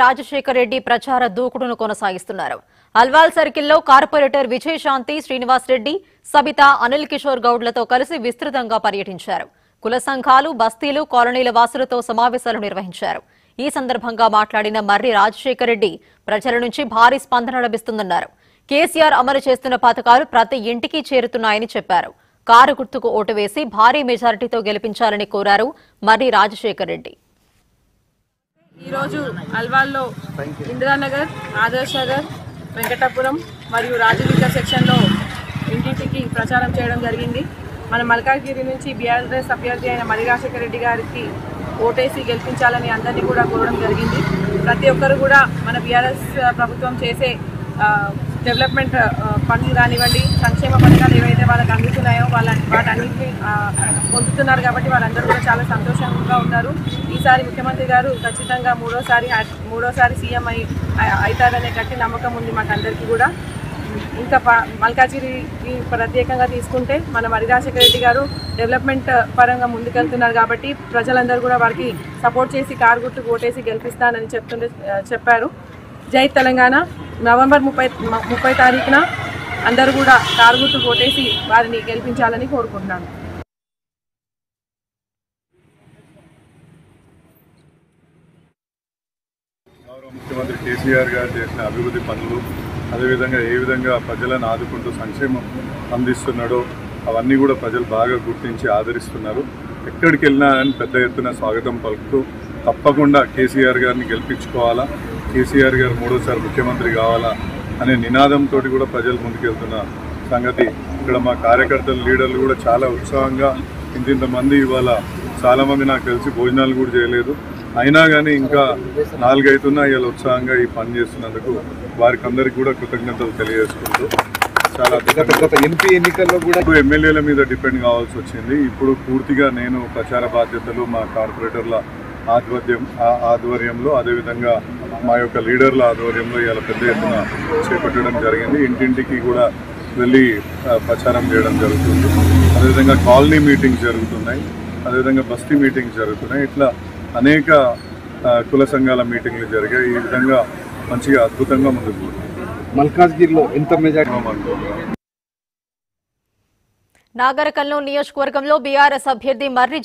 రాజశేఖర్ రెడ్డి ప్రచార దూకుడును కొనసాగిస్తున్నారు. అల్వాల్ సర్కిల్లో కార్పొరేటర్ విజయశాంతి, శ్రీనివాస్ రెడ్డి, సబిత, అనిల్ కిషోర్ గౌడ్లతో కలిసి విస్తృతంగా పర్యటించారు. కుల సంఘాలు, బస్తీలు, కాలనీల వాసులతో సమావేశాలు నిర్వహించారు. ఈ సందర్భంగా మాట్లాడిన మర్రి రాజశేఖర్ రెడ్డి, ప్రజల నుంచి భారీ స్పందన లభిస్తుందన్నారు. కేసీఆర్ అమలు చేస్తున్న పథకాలు ప్రతి ఇంటికి చేరుతున్నాయని చెప్పారు. కారు గుర్తుకు ఓటు వేసి భారీ మెజారిటీతో గెలిపించాలని కోరారు మర్రి రాజశేఖర్ రెడ్డి. ఈరోజు అల్వాల్లో ఇందిరానగర్, ఆదర్శనగర్, వెంకటాపురం మరియు రాజవిక సెక్షన్లో ఇంటింటికి ప్రచారం చేయడం జరిగింది. మన మల్కాజ్గిరి నుంచి బీఆర్ఎస్ అభ్యర్థి అయిన మర్రి రాజశేఖర్ రెడ్డి గారికి ఓటేసి గెలిపించాలని అందరినీ కూడా కోరడం జరిగింది. ప్రతి ఒక్కరు కూడా మన బీఆర్ఎస్ ప్రభుత్వం చేసే డెవలప్మెంట్ పనులు కానివ్వండి, సంక్షేమ పథకాలు ఏవైతే వాళ్ళకి అందుతున్నాయో వాటన్నింటినీ పొందుతున్నారు. కాబట్టి వాళ్ళందరూ కూడా చాలా సంతోషంగా ఉన్నారు. ఈసారి ముఖ్యమంత్రి గారు ఖచ్చితంగా మూడోసారి సీఎం అవుతారనే గట్టి నమ్మకం ఉంది మాకు అందరికీ కూడా. ఇంకా మల్కాజ్గిరి ప్రత్యేకంగా తీసుకుంటే మన మర్రి రాజశేఖర్ రెడ్డి గారు డెవలప్మెంట్ పరంగా ముందుకెళ్తున్నారు. కాబట్టి ప్రజలందరూ కూడా వారికి సపోర్ట్ చేసి కారు గుర్తు ఓటేసి గెలిపిస్తానని చెప్పారు. జై తెలంగాణ. నవంబర్ 30 తారీఖున అందరూ కూడా కారు గుర్తు ఓటేసి వారిని గెలిపించాలని కోరుకుంటున్నాను. గౌరవ ముఖ్యమంత్రి కేసీఆర్ గారు చేసిన అభివృద్ధి పనులు, అదేవిధంగా ఏ విధంగా ప్రజలను ఆదుకుంటూ సంక్షేమం అందిస్తున్నాడో అవన్నీ కూడా ప్రజలు బాగా గుర్తించి ఆదరిస్తున్నారు. ఎక్కడికి వెళ్ళినా అని పెద్ద ఎత్తున స్వాగతం పలుకుతూ తప్పకుండా కేసీఆర్ గారిని గెలిపించుకోవాలా, కేసీఆర్ గారు మూడోసారి ముఖ్యమంత్రి కావాలా అనే నినాదంతో కూడా ప్రజలు ముందుకెళ్తున్న సంగతి ఇక్కడ మా కార్యకర్తలు, లీడర్లు కూడా చాలా ఉత్సాహంగా ఇంతమంది. ఇవాళ చాలామంది నాకు తెలిసి భోజనాలు కూడా చేయలేదు, అయినా కానీ ఇంకా 4 అవుతున్నా ఇవాళ ఉత్సాహంగా ఈ పని చేస్తున్నందుకు వారికి అందరికీ కూడా కృతజ్ఞతలు తెలియజేసుకుంటూ చాలా ఎంపీ ఎన్నికల్లో కూడా ఎమ్మెల్యేల మీద డిపెండ్ కావాల్సి వచ్చింది. ఇప్పుడు పూర్తిగా నేను ప్రచార బాధ్యతలు మా కార్పొరేటర్ల ఆధ్వర్యంలో, అదేవిధంగా మా యొక్క లీడర్ల ఆధ్వర్యంలో ఇవాళ పెద్ద ఎత్తున చేపట్టడం జరిగింది. ఇంటింటికి కూడా వెళ్ళి ప్రచారం చేయడం జరుగుతుంది. అదేవిధంగా కాలనీ మీటింగ్స్ జరుగుతున్నాయి, అదేవిధంగా బస్తీ మీటింగ్స్ జరుగుతున్నాయి. ఇట్లా అనేక కుల సంఘాల మీటింగ్లు జరిగాయి. ఈ విధంగా మంచిగా అద్భుతంగా ముందుకు మల్కాజ్గిరిలో ఎంత మెజారిటీ. నాగరికల్లో నియోజకవర్గంలో బీఆర్ఎస్ అభ్యర్థి మర్రి